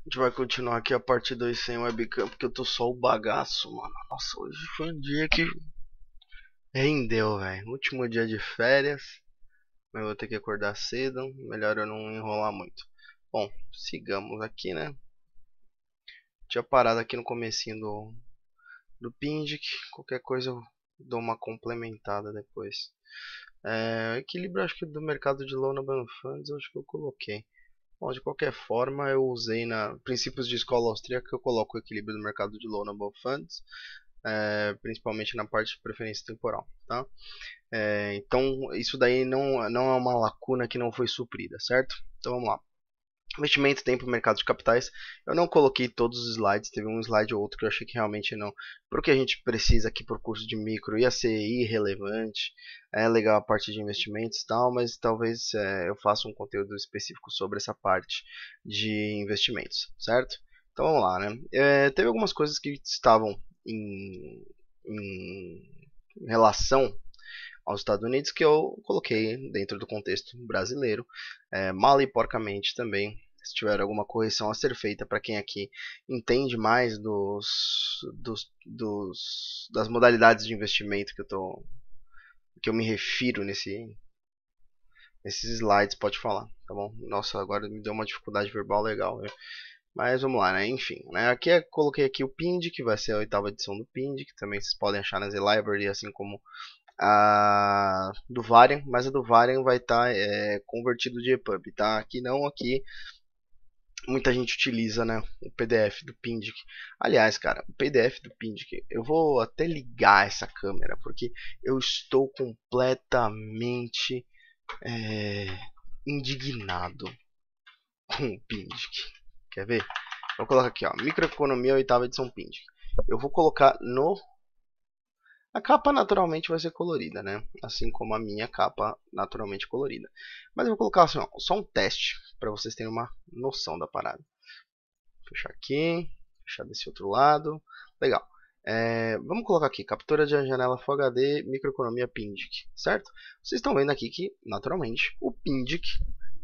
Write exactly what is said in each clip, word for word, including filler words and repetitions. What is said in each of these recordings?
A gente vai continuar aqui a parte dois sem webcam, porque eu tô só o bagaço, mano. Nossa, hoje foi um dia que rendeu, velho. Último dia de férias, mas eu vou ter que acordar cedo. Melhor eu não enrolar muito. Bom, sigamos aqui, né? Tinha parado aqui no comecinho do, do Pindyck. Qualquer coisa eu dou uma complementada depois. É, equilíbrio, acho que do mercado de loan funds, acho que eu coloquei. Bom, de qualquer forma, eu usei na princípios de escola austríaca, eu coloco o equilíbrio do mercado de loanable funds, é, principalmente na parte de preferência temporal, tá? É, então, isso daí não, não é uma lacuna que não foi suprida, certo? Então, vamos lá. Investimento, tempo, mercado de capitais. Eu não coloquei todos os slides, teve um slide ou outro que eu achei que realmente não, porque a gente precisa aqui para o curso de micro, ia ser irrelevante. É legal a parte de investimentos e tal, mas talvez é, eu faça um conteúdo específico sobre essa parte de investimentos, certo? Então vamos lá, né? É, teve algumas coisas que estavam em, em relação aos Estados Unidos que eu coloquei dentro do contexto brasileiro, é, mal e porcamente também. Se tiver alguma correção a ser feita para quem aqui entende mais dos, dos, dos das modalidades de investimento que eu tô que eu me refiro nesse nesses slides, pode falar, tá bom? Nossa, agora me deu uma dificuldade verbal legal, né? Mas vamos lá, né? Enfim, né? Aqui eu coloquei aqui o Pindyck, que vai ser a oitava edição do Pindyck, que também vocês podem achar na Z Library, assim como a do Varian, mas a do Varian vai estar tá, é, convertido de E P U B, tá? Aqui não, aqui muita gente utiliza, né, o P D F do Pindyck. Aliás, cara, o P D F do Pindyck, eu vou até ligar essa câmera, porque eu estou completamente é, indignado com o Pindyck. Quer ver? Vou colocar aqui, ó, Microeconomia, oitava edição Pindyck. Eu vou colocar no... A capa naturalmente vai ser colorida, né? Assim como a minha capa naturalmente colorida. Mas eu vou colocar assim, ó, só um teste para vocês terem uma noção da parada. Fechar aqui, fechar desse outro lado. Legal. É, vamos colocar aqui, captura de janela Full H D, microeconomia Pindyck, certo? Vocês estão vendo aqui que, naturalmente, o Pindyck,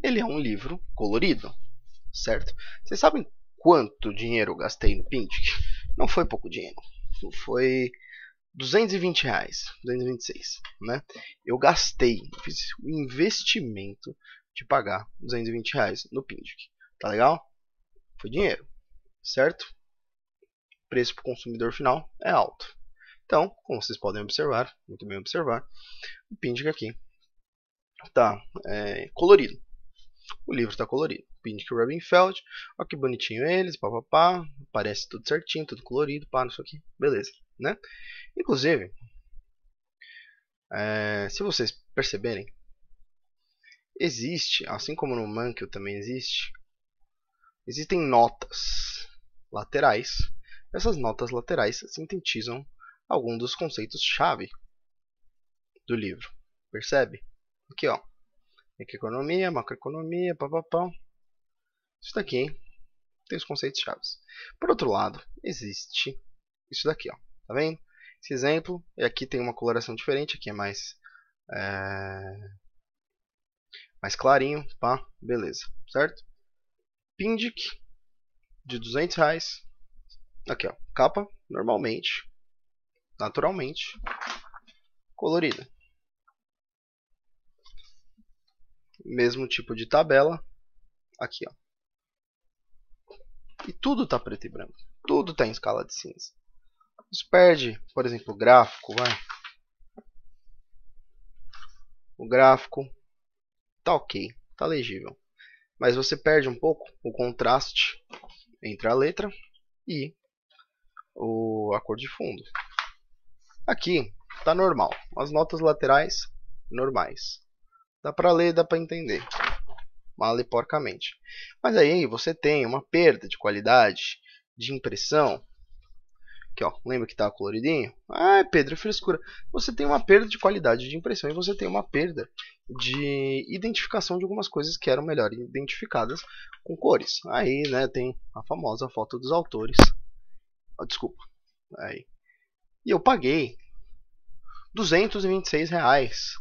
ele é um livro colorido, certo? Vocês sabem quanto dinheiro eu gastei no Pindyck? Não foi pouco dinheiro, foi... duzentos e vinte reais, duzentos e vinte e seis, né? Eu gastei, fiz o investimento de pagar duzentos e vinte reais no Pindyck, tá legal? Foi dinheiro, certo? O preço para o consumidor final é alto. Então, como vocês podem observar, muito bem observar, o Pindyck aqui tá é, colorido. O livro está colorido. Pindyck e Rubinfeld. Olha que bonitinho eles, papapá. Aparece tudo certinho, tudo colorido, pá, não sei o que. Beleza, né? Inclusive, é, se vocês perceberem, existe, assim como no Mankell também existe, existem notas laterais. Essas notas laterais sintetizam algum dos conceitos-chave do livro. Percebe? Aqui, ó. Microeconomia, macroeconomia, papapá. Isso daqui, hein? Tem os conceitos chaves. Por outro lado, existe isso daqui, ó. Tá vendo? Esse exemplo, e aqui tem uma coloração diferente, aqui é mais é... mais clarinho, pá, beleza, certo? Pindyck de duzentos reais. Aqui, ó, capa normalmente, naturalmente colorida. Mesmo tipo de tabela aqui, ó. E tudo tá preto e branco, tudo tá em escala de cinza. Isso perde, por exemplo, o gráfico, vai. O gráfico tá ok, tá legível, mas você perde um pouco o contraste entre a letra e o a cor de fundo. Aqui tá normal, as notas laterais normais. Dá para ler, dá para entender, mal e porcamente. Mas aí você tem uma perda de qualidade, de impressão. Aqui, ó, lembra que estava coloridinho? Ah, Pedro, frescura. Você tem uma perda de qualidade de impressão e você tem uma perda de identificação de algumas coisas que eram melhor identificadas com cores. Aí, né, tem a famosa foto dos autores. Oh, desculpa. Aí. E eu paguei duzentos e vinte e seis reais.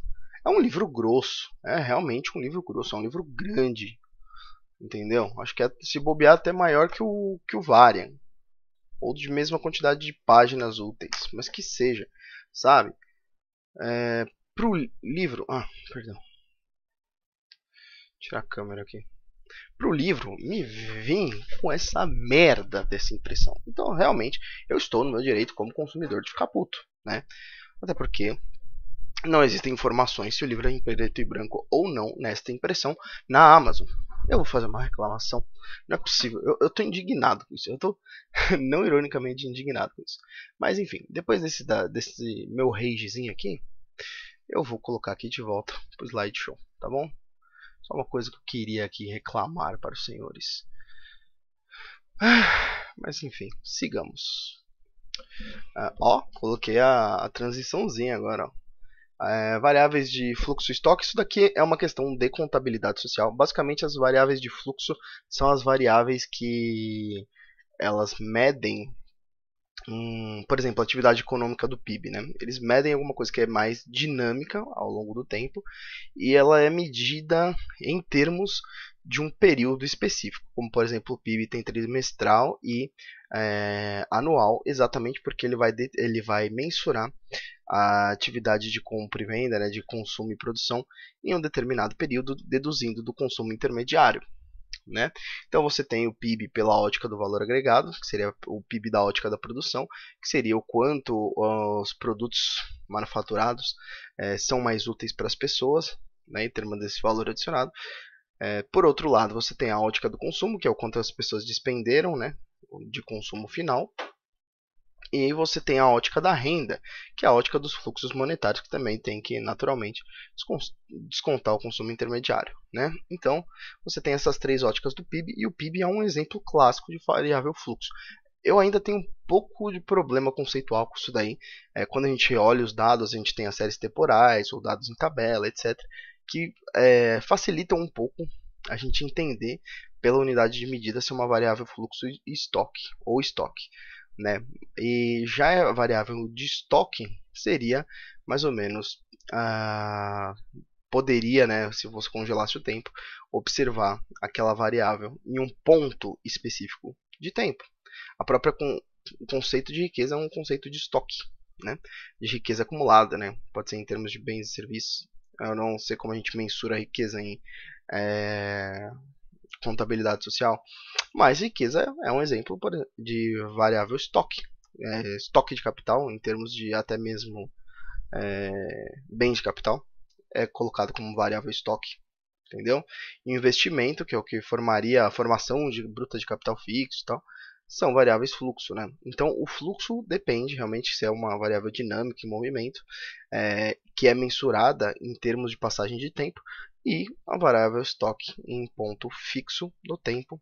É um livro grosso, é realmente um livro grosso, é um livro grande, Entendeu? Acho que é, se bobear até maior que o, que o Varian. Ou de mesma quantidade de páginas úteis. Mas que seja, sabe? É, pro livro... Ah, perdão. Tirar a câmera aqui. Pro livro, me vim com essa merda dessa impressão. Então, realmente, eu estou no meu direito como consumidor de ficar puto, né? Até porque não existem informações se o livro é em preto e branco ou não nesta impressão na Amazon. Eu vou fazer uma reclamação. Não é possível. Eu, eu tô indignado com isso. Eu tô, não ironicamente, indignado com isso. Mas, enfim, depois desse, da, desse meu ragezinho aqui, eu vou colocar aqui de volta pro slideshow, tá bom? Só uma coisa que eu queria aqui reclamar para os senhores. Mas, enfim, sigamos. Ah, ó, coloquei a, a transiçãozinha agora, ó. É, variáveis de fluxo e estoque. Isso daqui é uma questão de contabilidade social. Basicamente, as variáveis de fluxo são as variáveis que elas medem, hum, por exemplo, a atividade econômica do P I B, né? Eles medem alguma coisa que é mais dinâmica ao longo do tempo e ela é medida em termos de um período específico, como por exemplo o P I B tem trimestral e é, anual, exatamente porque ele vai, de, ele vai mensurar a atividade de compra e venda, né, de consumo e produção em um determinado período, deduzindo do consumo intermediário, né? Então você tem o P I B pela ótica do valor agregado, que seria o P I B da ótica da produção, que seria o quanto os produtos manufaturados é, são mais úteis para as pessoas, né, em termos desse valor adicionado. É, por outro lado, você tem a ótica do consumo, que é o quanto as pessoas despenderam, né, de consumo final. E aí você tem a ótica da renda, que é a ótica dos fluxos monetários, que também tem que, naturalmente, descontar o consumo intermediário, né? Então, você tem essas três óticas do P I B, e o P I B é um exemplo clássico de variável fluxo. Eu ainda tenho um pouco de problema conceitual com isso daí. É, quando a gente olha os dados, a gente tem as séries temporais, ou dados em tabela, etcétera, que é, facilitam um pouco a gente entender pela unidade de medida se é uma variável fluxo e estoque, ou estoque, né? E já a variável de estoque seria mais ou menos, ah, poderia, né, se você congelasse o tempo, observar aquela variável em um ponto específico de tempo. A própria con o conceito de riqueza é um conceito de estoque, né? De riqueza acumulada, né? Pode ser em termos de bens e serviços. Eu não sei como a gente mensura a riqueza em é, contabilidade social, mas riqueza é um exemplo de variável estoque, é, estoque de capital, em termos de até mesmo é, bens de capital, é colocado como variável estoque, entendeu? Investimento, que é o que formaria a formação de bruta de capital fixo e tal, são variáveis fluxo, né? Então o fluxo depende realmente se é uma variável dinâmica em movimento, é, que é mensurada em termos de passagem de tempo, e a variável estoque em ponto fixo no tempo,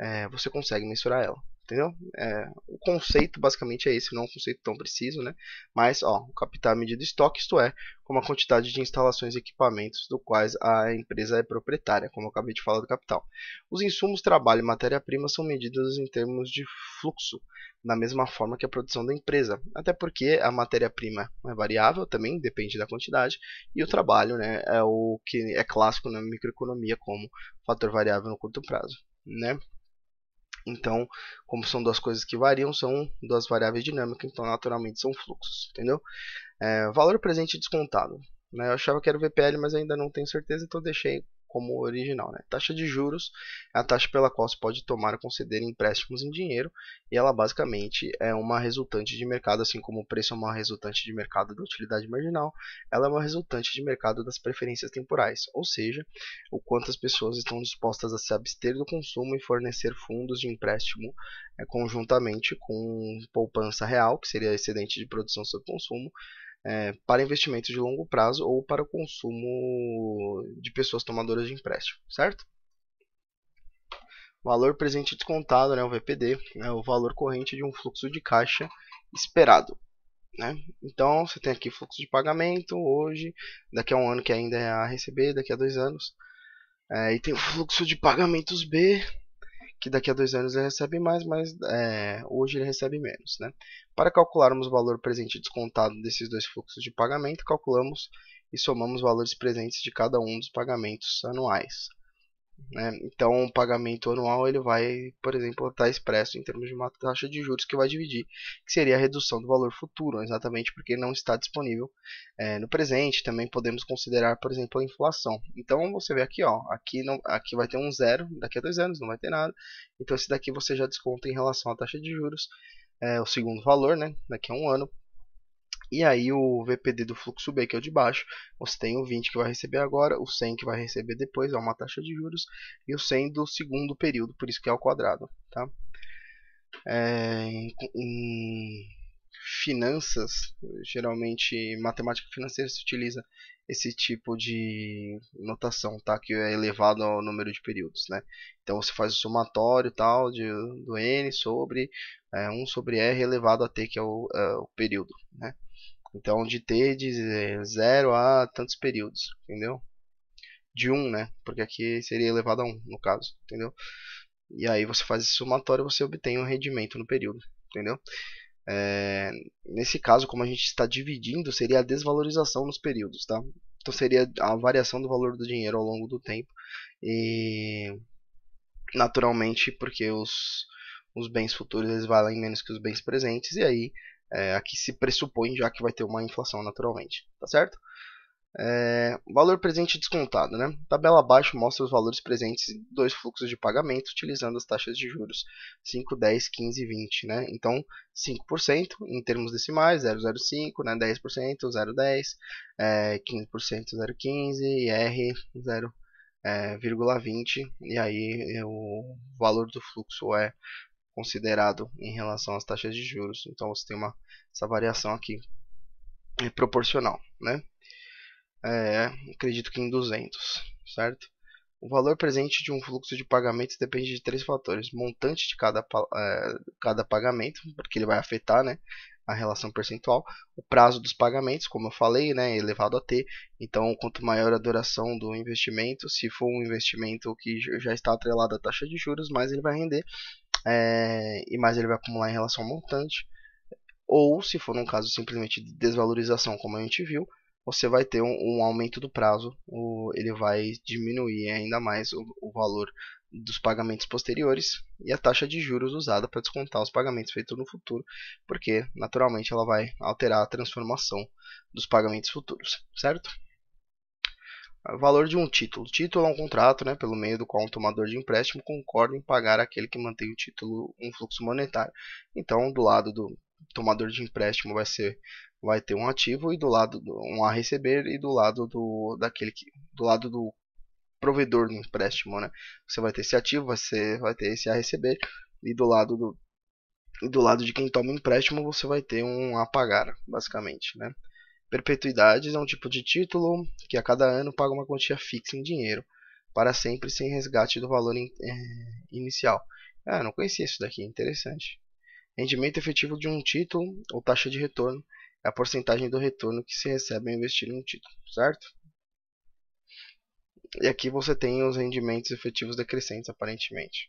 é, você consegue mensurar ela, entendeu? É, o conceito basicamente é esse, não é um conceito tão preciso, né? Mas ó, o capital é medido estoque, isto é, como a quantidade de instalações e equipamentos do quais a empresa é proprietária, como eu acabei de falar do capital. Os insumos, trabalho e matéria-prima são medidos em termos de fluxo, da mesma forma que a produção da empresa, até porque a matéria-prima é variável, também depende da quantidade, e o trabalho, né, é o que é clássico na microeconomia como fator variável no curto prazo, né? Então, como são duas coisas que variam, são duas variáveis dinâmicas, então naturalmente são fluxos, entendeu? É, valor presente descontado, né? Eu achava que era o V P L, mas ainda não tenho certeza, então deixei como original, né? Taxa de juros é a taxa pela qual se pode tomar ou conceder empréstimos em dinheiro, e ela basicamente é uma resultante de mercado, assim como o preço é uma resultante de mercado da utilidade marginal, ela é uma resultante de mercado das preferências temporais, ou seja, o quanto as pessoas estão dispostas a se abster do consumo e fornecer fundos de empréstimo é, conjuntamente com poupança real, que seria excedente de produção sob consumo, É, para investimentos de longo prazo ou para o consumo de pessoas tomadoras de empréstimo, certo? Valor presente descontado, né, o V P D, é o valor corrente de um fluxo de caixa esperado, né? Então, você tem aqui fluxo de pagamento hoje, daqui a um ano que ainda é a receber, daqui a dois anos. É, e tem o fluxo de pagamentos B, que daqui a dois anos ele recebe mais, mas é, hoje ele recebe menos, né? Para calcularmos o valor presente descontado desses dois fluxos de pagamento, calculamos e somamos valores presentes de cada um dos pagamentos anuais. né? Então o pagamento anual ele vai, por exemplo, estar expresso em termos de uma taxa de juros que vai dividir, que seria a redução do valor futuro, exatamente porque não está disponível é, no presente. Também podemos considerar, por exemplo, a inflação. Então você vê aqui, ó, aqui, não, aqui vai ter um zero, daqui a dois anos não vai ter nada, então esse daqui você já desconta em relação à taxa de juros, é, o segundo valor, né, daqui a um ano. E aí o V P D do fluxo B, que é o de baixo, você tem o vinte que vai receber agora, o cem que vai receber depois, é uma taxa de juros, e o cem do segundo período, por isso que é ao quadrado. Tá? É, em, em finanças, geralmente matemática financeira se utiliza esse tipo de notação, tá? Que é elevado ao número de períodos, né? Então você faz o somatório tal de, do N sobre é, um sobre R elevado a T, que é o, é, o período, né? Então, de T de zero a tantos períodos, entendeu? De um, né? Porque aqui seria elevado a um, no caso, entendeu? E aí você faz esse somatório e você obtém um rendimento no período, entendeu? É, nesse caso, como a gente está dividindo, seria a desvalorização nos períodos, tá? Então, seria a variação do valor do dinheiro ao longo do tempo. E, naturalmente, porque os, os bens futuros eles valem menos que os bens presentes, e aí... É, aqui se pressupõe já que vai ter uma inflação naturalmente, tá certo? É, valor presente descontado, né? Tabela abaixo mostra os valores presentes em dois fluxos de pagamento utilizando as taxas de juros cinco, dez, quinze e vinte, né? Então, cinco por cento em termos decimais, zero vírgula zero cinco, né? dez por cento, zero vírgula dez, é, quinze por cento, zero vírgula quinze e R, zero vírgula vinte, é, e aí o valor do fluxo é considerado em relação às taxas de juros. Então você tem uma, essa variação aqui é proporcional, né? É, acredito que em duzentos, certo? O valor presente de um fluxo de pagamentos depende de três fatores: montante de cada, é, cada pagamento, porque ele vai afetar, né, a relação percentual, o prazo dos pagamentos, como eu falei, né, elevado a T. Então, quanto maior a duração do investimento, se for um investimento que já está atrelado à taxa de juros, mais ele vai render. É, e mais ele vai acumular em relação ao montante. Ou, se for um caso simplesmente de desvalorização, como a gente viu, você vai ter um, um aumento do prazo, o, ele vai diminuir ainda mais o, o valor dos pagamentos posteriores e a taxa de juros usada para descontar os pagamentos feitos no futuro, porque naturalmente ela vai alterar a transformação dos pagamentos futuros, certo? O valor de um título. O título é um contrato, né, pelo meio do qual um tomador de empréstimo concorda em pagar aquele que mantém o título um fluxo monetário. Então, do lado do tomador de empréstimo vai, ser, vai ter um ativo, e do lado do, um a receber, e do lado do, daquele que, do lado do provedor do empréstimo, né, você vai ter esse ativo, você vai ter esse a receber, e do lado do, e do lado de quem toma o empréstimo você vai ter um a pagar, basicamente, né? Perpetuidades é um tipo de título que a cada ano paga uma quantia fixa em dinheiro, para sempre, sem resgate do valor in, é, inicial. Ah, não conhecia isso daqui, interessante. Rendimento efetivo de um título, ou taxa de retorno, é a porcentagem do retorno que se recebe ao investir em um título, certo? E aqui você tem os rendimentos efetivos decrescentes, aparentemente.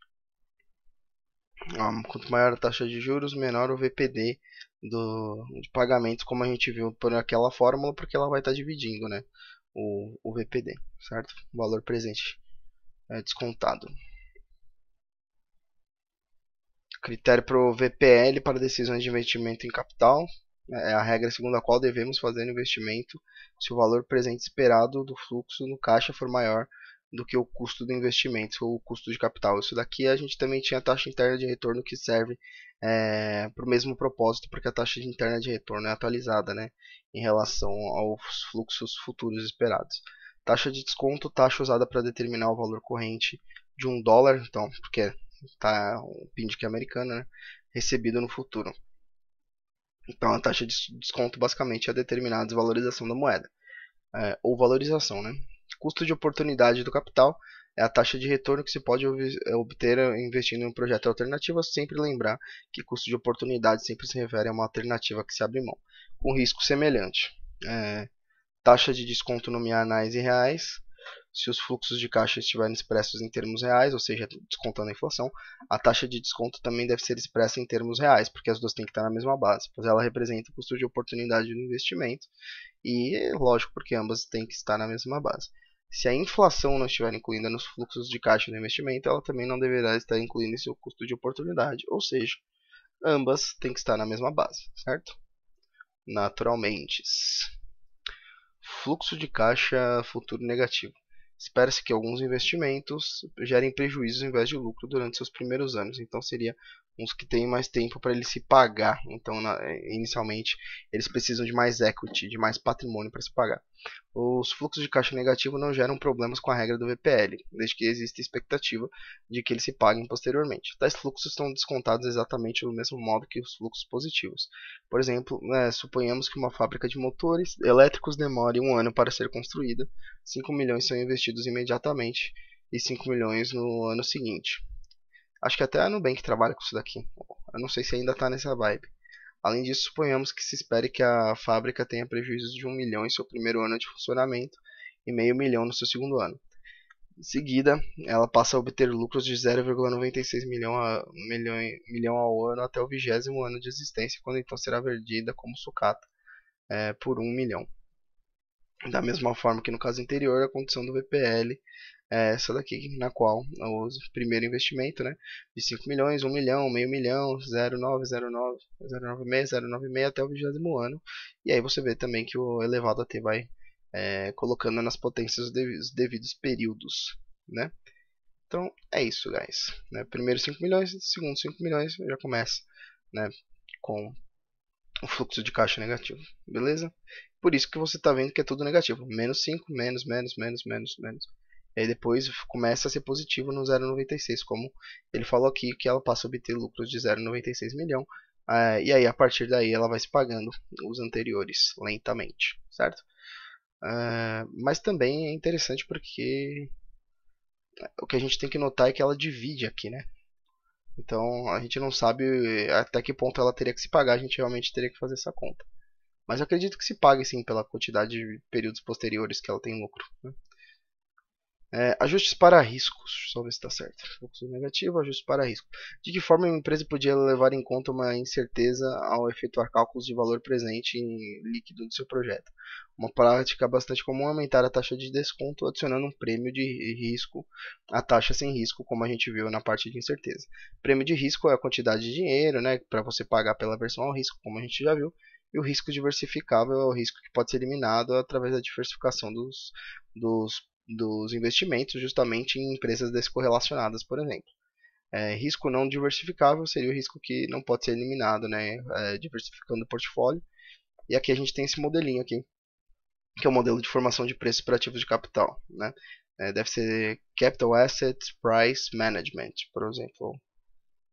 Quanto maior a taxa de juros, menor o V P D do, de pagamentos, como a gente viu por aquela fórmula, porque ela vai estar dividindo, né, o, o V P D, certo? O valor presente é descontado. Critério para o V P L para decisões de investimento em capital é a regra segundo a qual devemos fazer o investimento se o valor presente esperado do fluxo no caixa for maior do que o custo do investimento ou o custo de capital. Isso daqui a gente também tinha a taxa interna de retorno, que serve é, para o mesmo propósito, porque a taxa interna de retorno é atualizada, né, em relação aos fluxos futuros esperados. Taxa de desconto, taxa usada para determinar o valor corrente de um dólar, então, porque tá o Pindyck americano, né, recebido no futuro. Então a taxa de desconto basicamente é determinar a desvalorização da moeda, é, ou valorização, né? Custo de oportunidade do capital é a taxa de retorno que se pode obter investindo em um projeto alternativo. Sempre lembrar que custo de oportunidade sempre se refere a uma alternativa que se abre mão, com risco semelhante. É, taxa de desconto nominais em reais. Se os fluxos de caixa estiverem expressos em termos reais, ou seja, descontando a inflação, a taxa de desconto também deve ser expressa em termos reais, porque as duas têm que estar na mesma base, pois ela representa o custo de oportunidade do investimento, e lógico, porque ambas têm que estar na mesma base. Se a inflação não estiver incluída nos fluxos de caixa do investimento, ela também não deverá estar incluída em seu custo de oportunidade, ou seja, ambas têm que estar na mesma base, certo? Naturalmente. Fluxo de caixa futuro negativo. Espera-se que alguns investimentos gerem prejuízos em vez de lucro durante seus primeiros anos. Então, seria uns que têm mais tempo para ele se pagar. Então, na, inicialmente, eles precisam de mais equity, de mais patrimônio para se pagar. Os fluxos de caixa negativo não geram problemas com a regra do V P L, desde que exista expectativa de que eles se paguem posteriormente. Tais fluxos estão descontados exatamente do mesmo modo que os fluxos positivos. Por exemplo, né, suponhamos que uma fábrica de motores elétricos demore um ano para ser construída, cinco milhões são investidos imediatamente e cinco milhões no ano seguinte. Acho que até a Nubank trabalha com isso daqui. Eu não sei se ainda está nessa vibe. Além disso, suponhamos que se espere que a fábrica tenha prejuízos de um milhão em seu primeiro ano de funcionamento e meio milhão no seu segundo ano. Em seguida, ela passa a obter lucros de zero vírgula noventa e seis milhão a, milhão, milhão ao ano até o vigésimo ano de existência, quando então será vendida como sucata é, por um milhão. Da mesma forma que no caso anterior, a condição do V P L é essa daqui, na qual o primeiro investimento, né, de cinco milhões, um milhão, meio milhão, zero vírgula nove, zero vírgula nove, zero vírgula noventa e seis, zero vírgula noventa e seis até o vigésimo ano. E aí você vê também que o elevado a T vai é, colocando nas potências os devidos períodos, né? Então é isso, guys. Né? Primeiro cinco milhões, segundo cinco milhões, já começa, né, com o fluxo de caixa negativo, beleza? Por isso que você está vendo que é tudo negativo. Menos cinco, menos, menos, menos, menos, menos. E aí depois começa a ser positivo no zero vírgula noventa e seis, como ele falou aqui, que ela passa a obter lucros de zero vírgula noventa e seis milhão. Uh, e aí, a partir daí, ela vai se pagando os anteriores, lentamente, certo? Uh, mas também é interessante porque o que a gente tem que notar é que ela divide aqui, né? Então, a gente não sabe até que ponto ela teria que se pagar, a gente realmente teria que fazer essa conta. Mas eu acredito que se pague, sim, pela quantidade de períodos posteriores que ela tem lucro. Né? É, ajustes para riscos. Deixa eu ver se está certo. Fluxo negativo, ajustes para risco. De que forma uma empresa podia levar em conta uma incerteza ao efetuar cálculos de valor presente em líquido do seu projeto? Uma prática bastante comum é aumentar a taxa de desconto adicionando um prêmio de risco à taxa sem risco, como a gente viu na parte de incerteza. Prêmio de risco é a quantidade de dinheiro, né, para você pagar pela versão ao risco, como a gente já viu. E o risco diversificável é o risco que pode ser eliminado através da diversificação dos, dos, dos investimentos, justamente em empresas descorrelacionadas, por exemplo. É, risco não diversificável seria o risco que não pode ser eliminado, né? É, diversificando o portfólio. E aqui a gente tem esse modelinho aqui, que é o modelo de formação de preços para ativos de capital. Né? É, deve ser Capital Assets Price Management, por exemplo.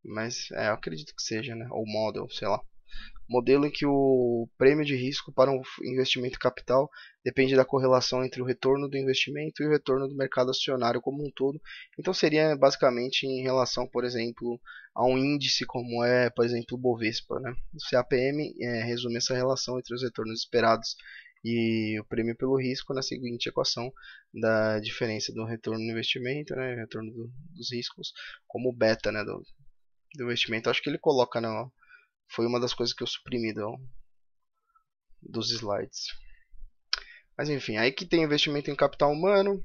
Mas é, eu acredito que seja, né? Ou model, sei lá. Modelo em que o prêmio de risco para um investimento capital depende da correlação entre o retorno do investimento e o retorno do mercado acionário como um todo. Então seria basicamente em relação, por exemplo, a um índice como é, por exemplo, o Bovespa. Né? O C A P M é, resume essa relação entre os retornos esperados e o prêmio pelo risco na seguinte equação da diferença do retorno do investimento, né, retorno do, dos riscos, como beta, né, do, do investimento. Acho que ele coloca na... Foi uma das coisas que eu suprimi do, dos slides. Mas enfim, aí que tem investimento em capital humano,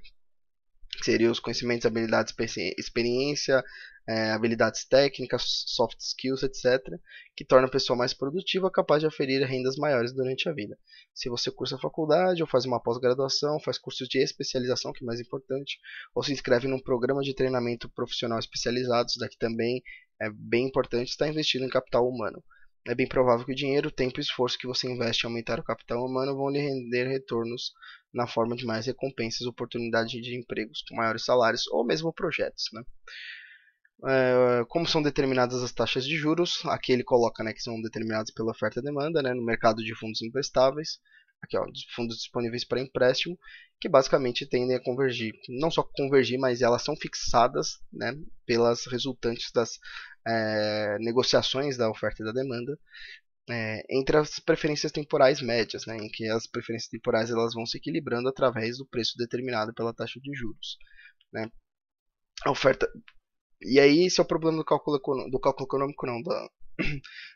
que seria os conhecimentos, habilidades, experiência, é, habilidades técnicas, soft skills, etcétera, que torna a pessoa mais produtiva, capaz de aferir rendas maiores durante a vida. Se você cursa a faculdade, ou faz uma pós-graduação, faz cursos de especialização, que é mais importante, ou se inscreve num programa de treinamento profissional especializado, isso daqui também é bem importante, estar investido em capital humano. É bem provável que o dinheiro, o tempo e o esforço que você investe em aumentar o capital humano vão lhe render retornos na forma de mais recompensas, oportunidades de empregos com maiores salários ou mesmo projetos. Né? É, como são determinadas as taxas de juros, aqui ele coloca, né, que são determinadas pela oferta e demanda, né, no mercado de fundos imprestáveis, aqui, ó, fundos disponíveis para empréstimo, que basicamente tendem a convergir, não só convergir, mas elas são fixadas, né, pelas resultantes das é, negociações da oferta e da demanda, é, entre as preferências temporais médias, né, em que as preferências temporais elas vão se equilibrando através do preço determinado pela taxa de juros. Né. A oferta... E aí esse é o problema do cálculo, do cálculo econômico, não, da,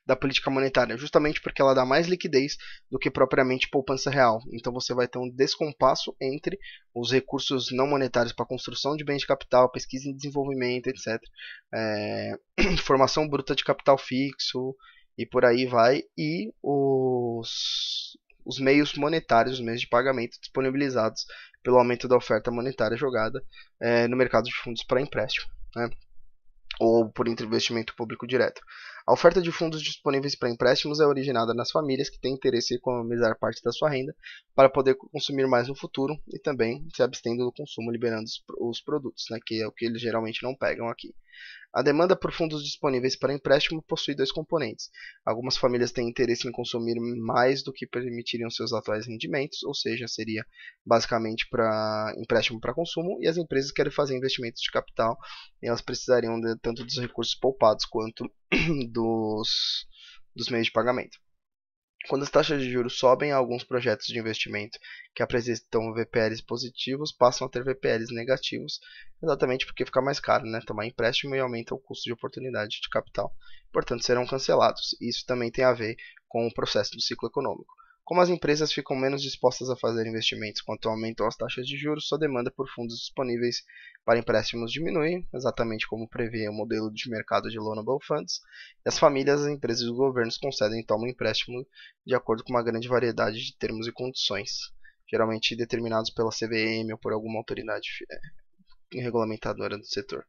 da política monetária, justamente porque ela dá mais liquidez do que propriamente poupança real. Então você vai ter um descompasso entre os recursos não monetários para construção de bens de capital, pesquisa e desenvolvimento, etcétera. É, formação bruta de capital fixo e por aí vai, e os, os meios monetários, os meios de pagamento disponibilizados pelo aumento da oferta monetária jogada é, no mercado de fundos para empréstimo, né? Ou por investimento público direto. A oferta de fundos disponíveis para empréstimos é originada nas famílias que têm interesse em economizar parte da sua renda para poder consumir mais no futuro e também se abstendo do consumo, liberando os, os produtos, né, que é o que eles geralmente não pegam aqui. A demanda por fundos disponíveis para empréstimo possui dois componentes. Algumas famílias têm interesse em consumir mais do que permitiriam seus atuais rendimentos, ou seja, seria basicamente para empréstimo para consumo, e as empresas querem fazer investimentos de capital, e elas precisariam de, tanto dos recursos poupados quanto dos, dos meios de pagamento. Quando as taxas de juros sobem, alguns projetos de investimento que apresentam V P Ls positivos passam a ter V P Ls negativos, exatamente porque fica mais caro, né, tomar empréstimo, e aumenta o custo de oportunidade de capital. Portanto, serão cancelados. Isso também tem a ver com o processo do ciclo econômico. Como as empresas ficam menos dispostas a fazer investimentos quanto aumentam as taxas de juros, sua demanda por fundos disponíveis para empréstimos diminui, exatamente como prevê o modelo de mercado de loanable funds, e as famílias, as empresas e os governos concedem e tomam empréstimo de acordo com uma grande variedade de termos e condições, geralmente determinados pela C V M ou por alguma autoridade regulamentadora do setor.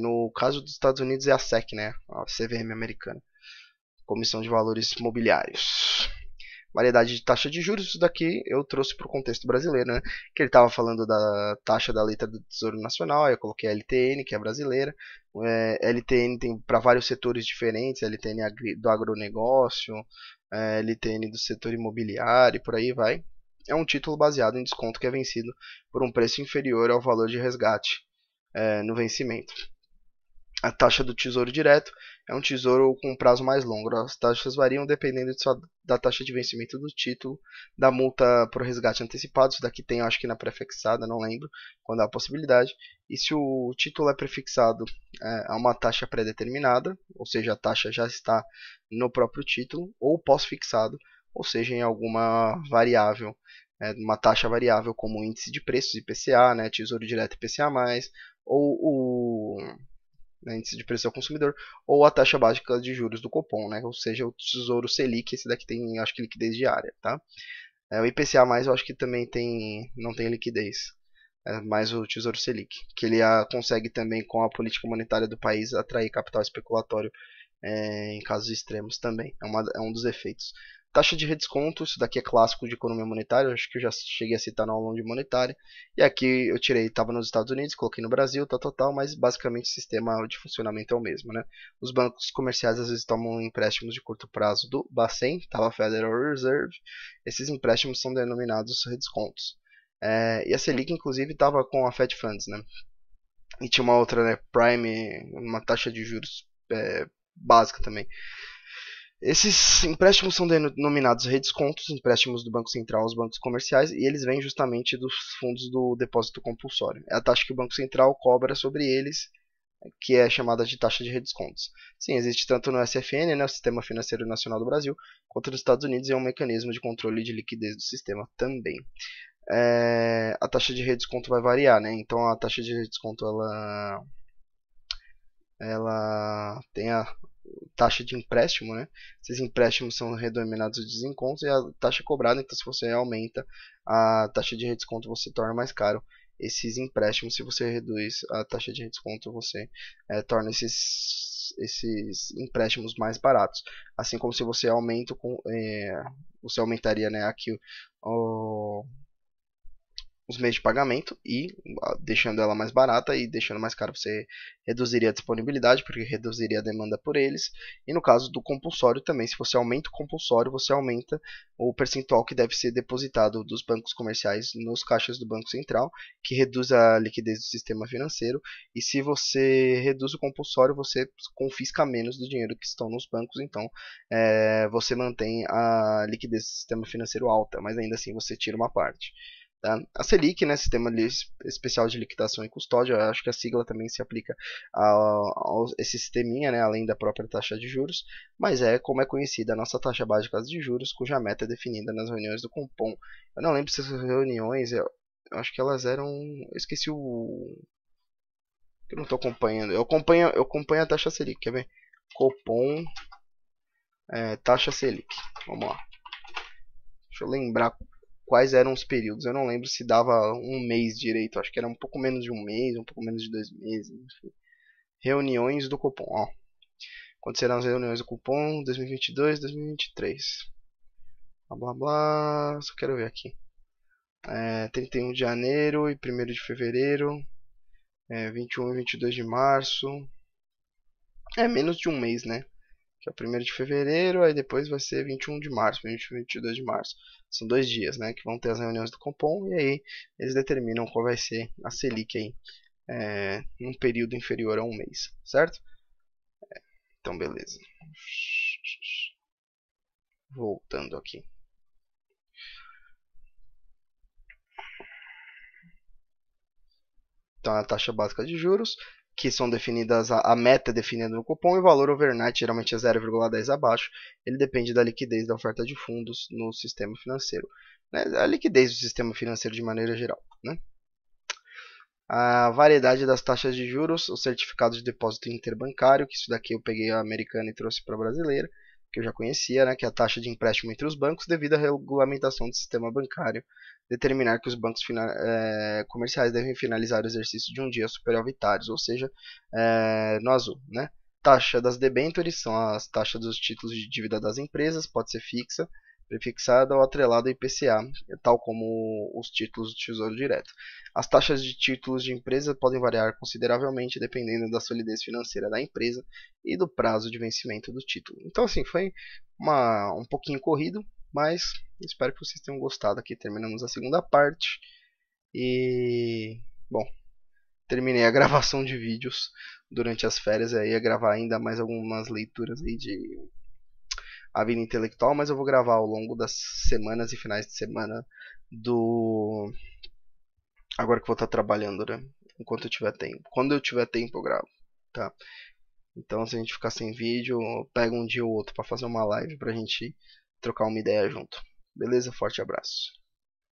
No caso dos Estados Unidos é a S E C, né? A C V M americana, Comissão de Valores Mobiliários. Variedade de taxa de juros, isso daqui eu trouxe para o contexto brasileiro, né? Que ele estava falando da taxa da letra do Tesouro Nacional, aí eu coloquei a L T N, que é brasileira. É, L T N tem para vários setores diferentes, L T N do agronegócio, é, L T N do setor imobiliário e por aí vai. É um título baseado em desconto que é vencido por um preço inferior ao valor de resgate é, no vencimento. A taxa do Tesouro Direto é um tesouro com um prazo mais longo. As taxas variam dependendo de sua, da taxa de vencimento do título, da multa para o resgate antecipado. Isso daqui tem, acho que na prefixada, não lembro, quando há a possibilidade. E se o título é prefixado é, a uma taxa pré-determinada, ou seja, a taxa já está no próprio título, ou pós-fixado, ou seja, em alguma variável. É, uma taxa variável como o índice de preços, I P C A, né, Tesouro Direto I P C A mais, ou o... índice de preço ao consumidor, ou a taxa básica de juros do Copom, né? Ou seja, o Tesouro Selic, esse daqui tem, acho que, liquidez diária, tá? É, o I P C A mais, eu acho que também tem, não tem liquidez, é, mas o Tesouro Selic, que ele a, consegue também, com a política monetária do país, atrair capital especulatório é, em casos extremos também, é, uma, é um dos efeitos. Taxa de redesconto, isso daqui é clássico de economia monetária, acho que eu já cheguei a citar na aula de monetária. E aqui eu tirei, estava nos Estados Unidos, coloquei no Brasil, tal, tal, tal, mas basicamente o sistema de funcionamento é o mesmo, né? Os bancos comerciais às vezes tomam empréstimos de curto prazo do Bacen, estava Federal Reserve, esses empréstimos são denominados redescontos. É, e a Selic, inclusive, estava com a Fed Funds, né? E tinha uma outra, né? Prime, uma taxa de juros é, básica também. Esses empréstimos são denominados redescontos, empréstimos do Banco Central aos bancos comerciais, e eles vêm justamente dos fundos do depósito compulsório. É a taxa que o Banco Central cobra sobre eles, que é chamada de taxa de redescontos. Sim, existe tanto no S F N, né, o Sistema Financeiro Nacional do Brasil, quanto nos Estados Unidos, e é um mecanismo de controle de liquidez do sistema também. É, a taxa de redesconto vai variar, né? Então a taxa de redesconto ela, ela tem a taxa de empréstimo, né? Esses empréstimos são redenominados de desencontros, e a taxa cobrada, então se você aumenta a taxa de redesconto, você torna mais caro esses empréstimos. Se você reduz a taxa de redesconto, você é, torna esses, esses empréstimos mais baratos. Assim como se você aumenta, com, é, você aumentaria, né, aqui o... os meios de pagamento, e deixando ela mais barata e deixando mais caro, você reduziria a disponibilidade, porque reduziria a demanda por eles. E no caso do compulsório também, se você aumenta o compulsório, você aumenta o percentual que deve ser depositado dos bancos comerciais nos caixas do Banco Central, que reduz a liquidez do sistema financeiro. E se você reduz o compulsório, você confisca menos do dinheiro que estão nos bancos, então é, você mantém a liquidez do sistema financeiro alta, mas ainda assim você tira uma parte. Tá? A Selic, né, Sistema Especial de Liquidação e Custódia, eu acho que a sigla também se aplica a, a esse sisteminha, né, além da própria taxa de juros, mas é como é conhecida a nossa taxa básica de juros, cuja meta é definida nas reuniões do Copom. Eu não lembro se essas reuniões, eu, eu acho que elas eram... eu esqueci o... eu não estou acompanhando, eu acompanho, eu acompanho a taxa Selic, quer ver? Copom, é, taxa Selic, vamos lá, deixa eu lembrar... quais eram os períodos, eu não lembro se dava um mês direito, acho que era um pouco menos de um mês, um pouco menos de dois meses, enfim. Reuniões do Copom, ó. Acontecerão as reuniões do Copom dois mil e vinte e dois, dois mil e vinte e três. Blá, blá, blá, só quero ver aqui. É, trinta e um de janeiro e primeiro de fevereiro, é, vinte e um e vinte e dois de março, é menos de um mês, né? Que é o primeiro de fevereiro, aí depois vai ser vinte e um de março, vinte e vinte e dois de março. São dois dias, né, que vão ter as reuniões do Copom, e aí eles determinam qual vai ser a Selic aí, é, num período inferior a um mês, certo? É, então, beleza. Voltando aqui. Então, a taxa básica de juros, que são definidas, a, a meta é definida no Copom, e o valor overnight geralmente é zero vírgula dez abaixo, ele depende da liquidez da oferta de fundos no sistema financeiro, né? A liquidez do sistema financeiro de maneira geral, né? A variedade das taxas de juros, o certificado de depósito interbancário, que isso daqui eu peguei a americana e trouxe para a brasileira, que eu já conhecia, né, que é a taxa de empréstimo entre os bancos devido à regulamentação do sistema bancário, determinar que os bancos eh, comerciais devem finalizar o exercício de um dia superavitários, ou seja, eh, no azul, né? Taxa das debêntures são as taxas dos títulos de dívida das empresas, pode ser fixa, prefixada ou atrelada ao I P C A, tal como os títulos do Tesouro Direto. As taxas de títulos de empresa podem variar consideravelmente dependendo da solidez financeira da empresa e do prazo de vencimento do título. Então, assim, foi uma, um pouquinho corrido, mas espero que vocês tenham gostado. Aqui terminamos a segunda parte e, bom, terminei a gravação de vídeos durante as férias, aí ia gravar ainda mais algumas leituras aí de... a vida intelectual, mas eu vou gravar ao longo das semanas e finais de semana do... agora que eu vou estar trabalhando, né? Enquanto eu tiver tempo. Quando eu tiver tempo eu gravo, tá? Então, se a gente ficar sem vídeo, eu pego um dia ou outro para fazer uma live pra gente trocar uma ideia junto. Beleza? Forte abraço.